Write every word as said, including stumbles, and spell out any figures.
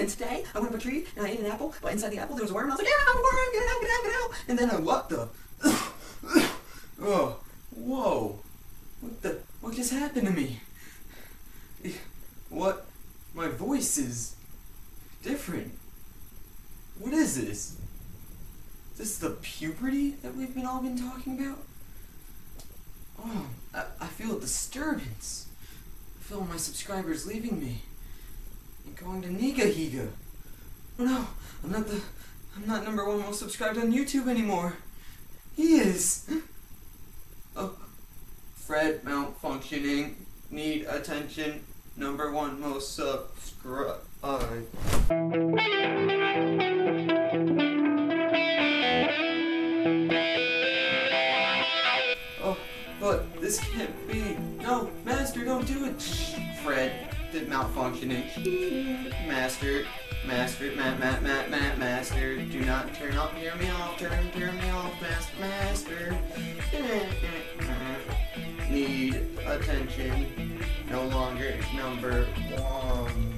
and today I went up a tree and I ate an apple, but inside the apple there was a worm, and I was like, yeah, I'm a worm, get it out, get it out, get it out. And then I, what the? Oh, whoa. What the, what just happened to me? What? My voice is different. What is this? Is this the puberty that we've been all been talking about? Oh, I, I feel a disturbance. I feel my subscribers leaving me and going to Nigahiga. Oh no, I'm not the, I'm not number one most subscribed on YouTube anymore. He is. Oh, Fred malfunctioning, need attention. Number one most subscribed. Oh, but this can't be. No, Master, don't do it. Fred did malfunctioning. Master, Master, Matt, Matt, Matt, Matt, Master. Do not turn off, hear me off, turn, turn me off, Master, Master. Need attention. No longer number one.